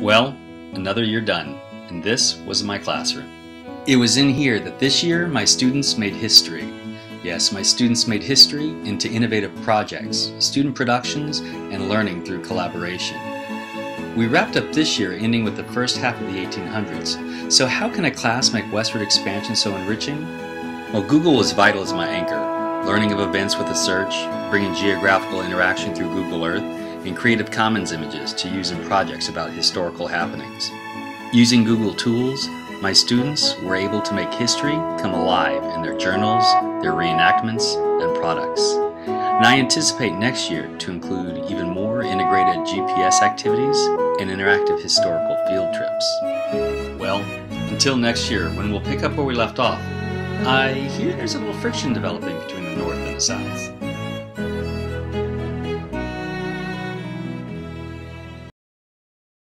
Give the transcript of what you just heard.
Well, another year done, and this was my classroom. It was in here that this year my students made history. Yes, my students made history into innovative projects, student productions, and learning through collaboration. We wrapped up this year ending with the first half of the 1800s. So how can a class make westward expansion so enriching? Well, Google was vital as my anchor. Learning of events with a search, bringing geographical interaction through Google Earth, and Creative Commons images to use in projects about historical happenings. Using Google tools, my students were able to make history come alive in their journals, their reenactments, and products. And I anticipate next year to include even more integrated GPS activities and interactive historical field trips. Well, until next year when we'll pick up where we left off, I hear there's a little friction developing between the North and the South.